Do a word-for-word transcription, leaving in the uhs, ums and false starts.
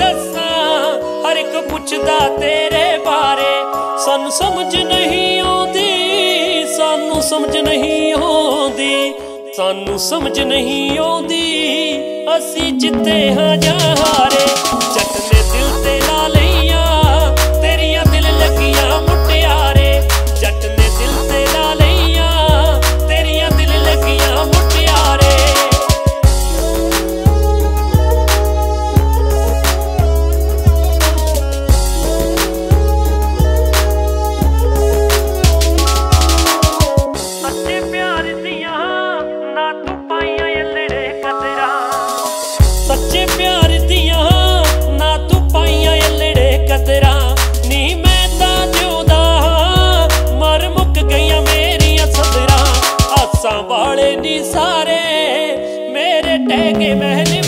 दसा हर एक पुछदा तेरे बारे। सानू समझ नहीं आती, सानू समझ नहीं आती, सानू समझ नहीं आती, असी जिते हाँ जा हारे। जट ने दिल ते ला लिया तेरिया दिल लगिया मुटियारे, जट ने दिल ते ला लिया तेरिया दिल लगिया मुटियारे। सारे मेरे टहके महल